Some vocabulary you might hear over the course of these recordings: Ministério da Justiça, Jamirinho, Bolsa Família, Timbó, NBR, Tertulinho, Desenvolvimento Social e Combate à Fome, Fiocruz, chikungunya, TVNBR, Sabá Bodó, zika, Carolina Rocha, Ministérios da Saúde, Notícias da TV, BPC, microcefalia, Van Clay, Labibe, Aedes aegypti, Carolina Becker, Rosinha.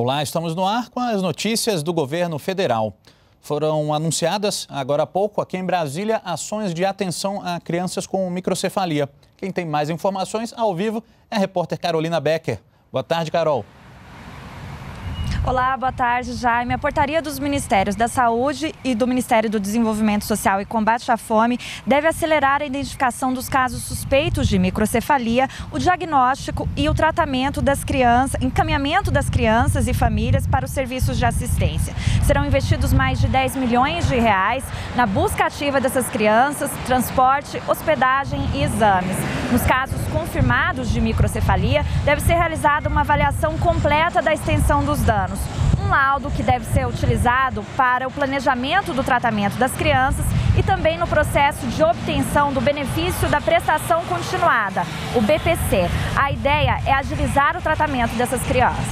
Olá, estamos no ar com as notícias do governo federal. Foram anunciadas, agora há pouco, aqui em Brasília, ações de atenção a crianças com microcefalia. Quem tem mais informações ao vivo é a repórter Carolina Becker. Boa tarde, Carol. Olá, boa tarde, Jaime. A portaria dos Ministérios da Saúde e do Ministério do Desenvolvimento Social e Combate à Fome deve acelerar a identificação dos casos suspeitos de microcefalia, o diagnóstico e o tratamento das crianças, encaminhamento das crianças e famílias para os serviços de assistência. Serão investidos mais de 10 milhões de reais na busca ativa dessas crianças, transporte, hospedagem e exames. Nos casos confirmados de microcefalia, deve ser realizada uma avaliação completa da extensão dos danos. Um laudo que deve ser utilizado para o planejamento do tratamento das crianças e também no processo de obtenção do benefício da prestação continuada, o BPC. A ideia é agilizar o tratamento dessas crianças.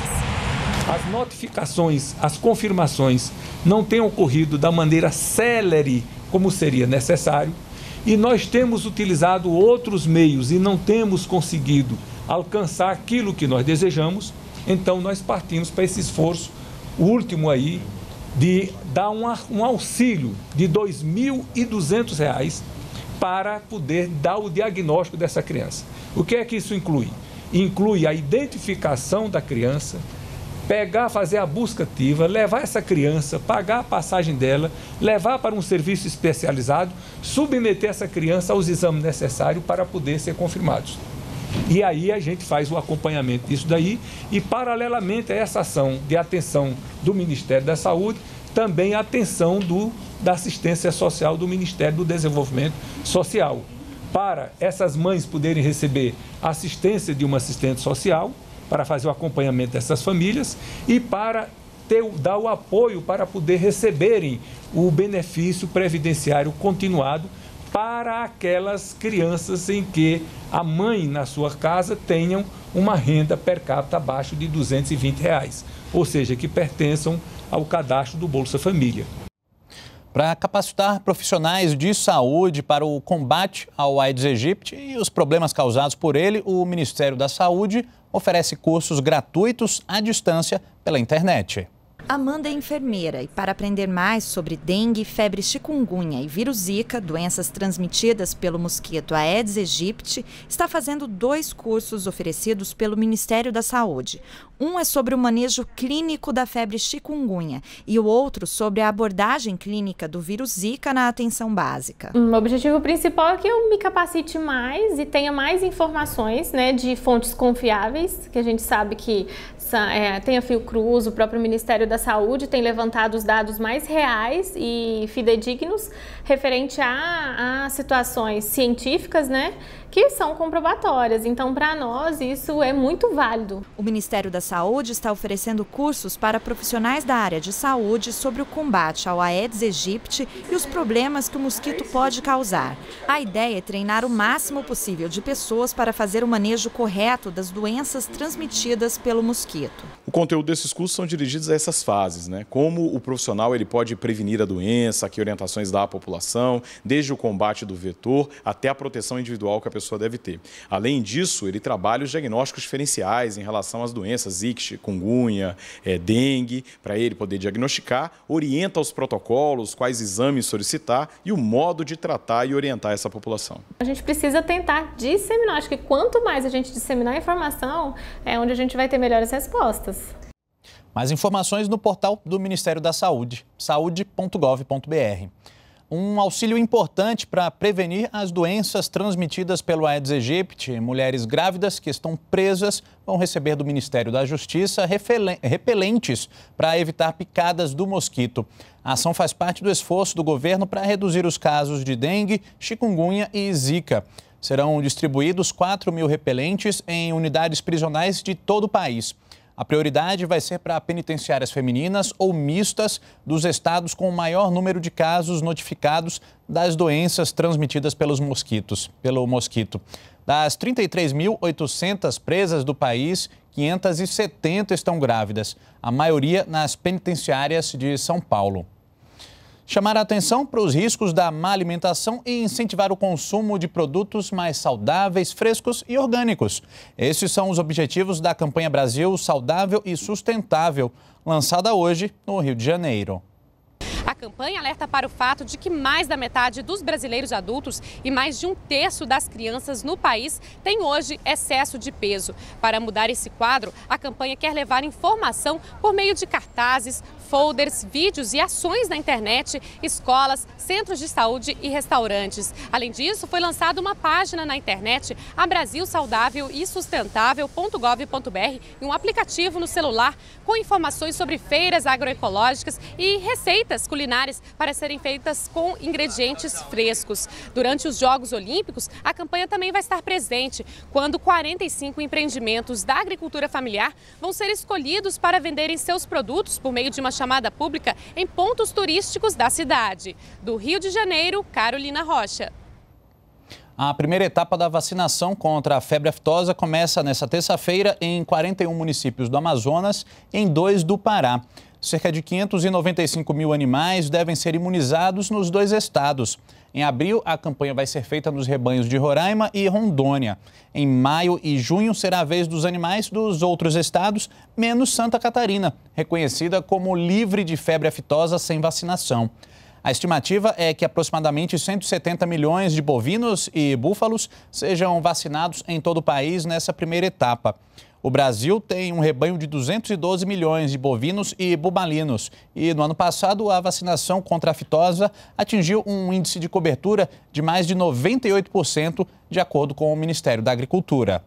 As notificações, as confirmações não têm ocorrido da maneira célere como seria necessário e nós temos utilizado outros meios e não temos conseguido alcançar aquilo que nós desejamos. Então, nós partimos para esse esforço, o último aí, de dar um auxílio de R$ 2.200 para poder dar o diagnóstico dessa criança. O que é que isso inclui? Inclui a identificação da criança, pegar, fazer a busca ativa, levar essa criança, pagar a passagem dela, levar para um serviço especializado, submeter essa criança aos exames necessários para poder ser confirmados. E aí a gente faz o acompanhamento disso daí e, paralelamente a essa ação de atenção do Ministério da Saúde, também a atenção da assistência social do Ministério do Desenvolvimento Social, para essas mães poderem receber assistência de uma assistente social, para fazer o acompanhamento dessas famílias e para dar o apoio para poder receberem o benefício previdenciário continuado, para aquelas crianças em que a mãe na sua casa tenham uma renda per capita abaixo de R$ 220, ou seja, que pertençam ao cadastro do Bolsa Família. Para capacitar profissionais de saúde para o combate ao Aedes aegypti e os problemas causados por ele, o Ministério da Saúde oferece cursos gratuitos à distância pela internet. Amanda é enfermeira e, para aprender mais sobre dengue, febre chikungunya e vírus zika, doenças transmitidas pelo mosquito Aedes aegypti, está fazendo 2 cursos oferecidos pelo Ministério da Saúde. Um é sobre o manejo clínico da febre chikungunya e o outro sobre a abordagem clínica do vírus zika na atenção básica. O objetivo principal é que eu me capacite mais e tenha mais informações, né, de fontes confiáveis, que a gente sabe que tem a Fiocruz, o próprio Ministério da Saúde tem levantado os dados mais reais e fidedignos referente a situações científicas, né, que são comprobatórias. Então, para nós, isso é muito válido. O Ministério da Saúde está oferecendo cursos para profissionais da área de saúde sobre o combate ao Aedes aegypti e os problemas que o mosquito pode causar. A ideia é treinar o máximo possível de pessoas para fazer o manejo correto das doenças transmitidas pelo mosquito. O conteúdo desses cursos são dirigidos a essas fases, né? Como o profissional ele pode prevenir a doença, que orientações dá à população, desde o combate do vetor até a proteção individual que a pessoa deve ter. Além disso, ele trabalha os diagnósticos diferenciais em relação às doenças zika, chikungunya, dengue, para ele poder diagnosticar, orienta os protocolos, quais exames solicitar e o modo de tratar e orientar essa população. A gente precisa tentar disseminar, acho que quanto mais a gente disseminar a informação, é onde a gente vai ter melhores respostas. Mais informações no portal do Ministério da Saúde, saude.gov.br. Um auxílio importante para prevenir as doenças transmitidas pelo Aedes aegypti. Mulheres grávidas que estão presas vão receber do Ministério da Justiça repelentes para evitar picadas do mosquito. A ação faz parte do esforço do governo para reduzir os casos de dengue, chikungunya e zika. Serão distribuídos 4 mil repelentes em unidades prisionais de todo o país. A prioridade vai ser para penitenciárias femininas ou mistas dos estados com o maior número de casos notificados das doenças transmitidas pelo mosquito. Das 33.800 presas do país, 570 estão grávidas, a maioria nas penitenciárias de São Paulo. Chamar a atenção para os riscos da má alimentação e incentivar o consumo de produtos mais saudáveis, frescos e orgânicos. Esses são os objetivos da campanha Brasil Saudável e Sustentável, lançada hoje no Rio de Janeiro. A campanha alerta para o fato de que mais da metade dos brasileiros adultos e mais de um terço das crianças no país tem hoje excesso de peso. Para mudar esse quadro, a campanha quer levar informação por meio de cartazes, folders, vídeos e ações na internet, escolas, centros de saúde e restaurantes. Além disso, foi lançada uma página na internet, a Brasil Saudável e Sustentável.gov.br, e um aplicativo no celular com informações sobre feiras agroecológicas e receitas culinárias para serem feitas com ingredientes frescos. Durante os Jogos Olímpicos, a campanha também vai estar presente, quando 45 empreendimentos da agricultura familiar vão ser escolhidos para venderem seus produtos por meio de uma chamada pública em pontos turísticos da cidade. Do Rio de Janeiro, Carolina Rocha. A primeira etapa da vacinação contra a febre aftosa começa nesta terça-feira em 41 municípios do Amazonas e em 2 do Pará. Cerca de 595 mil animais devem ser imunizados nos 2 estados. Em abril, a campanha vai ser feita nos rebanhos de Roraima e Rondônia. Em maio e junho, será a vez dos animais dos outros estados, menos Santa Catarina, reconhecida como livre de febre aftosa sem vacinação. A estimativa é que aproximadamente 170 milhões de bovinos e búfalos sejam vacinados em todo o país nessa primeira etapa. O Brasil tem um rebanho de 212 milhões de bovinos e bubalinos. E no ano passado, a vacinação contra a aftosa atingiu um índice de cobertura de mais de 98%, de acordo com o Ministério da Agricultura.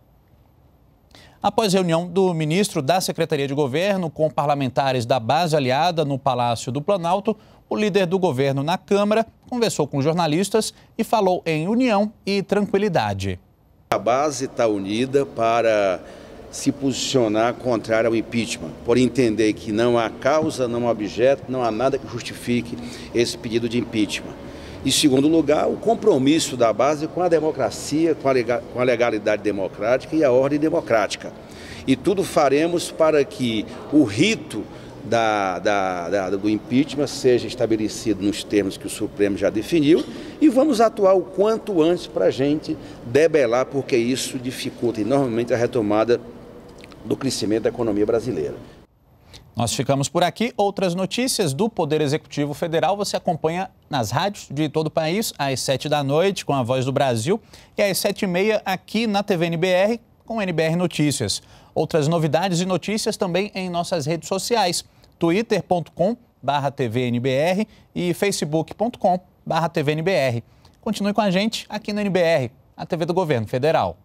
Após reunião do ministro da Secretaria de Governo com parlamentares da base aliada no Palácio do Planalto, o líder do governo na Câmara conversou com jornalistas e falou em união e tranquilidade. A base está unida para se posicionar contrário ao impeachment, por entender que não há causa, não há objeto, não há nada que justifique esse pedido de impeachment. Em segundo lugar, o compromisso da base com a democracia, com a legalidade democrática e a ordem democrática. E tudo faremos para que o rito do impeachment seja estabelecido nos termos que o Supremo já definiu, e vamos atuar o quanto antes para a gente debelar, porque isso dificulta enormemente a retomada do crescimento da economia brasileira. Nós ficamos por aqui. Outras notícias do Poder Executivo Federal você acompanha nas rádios de todo o país, às 7 da noite, com a Voz do Brasil, e às 7h30 aqui na TVNBR, com NBR Notícias. Outras novidades e notícias também em nossas redes sociais, twitter.com/tvnbr e facebook.com/tvnbr. Continue com a gente aqui na NBR, a TV do Governo Federal.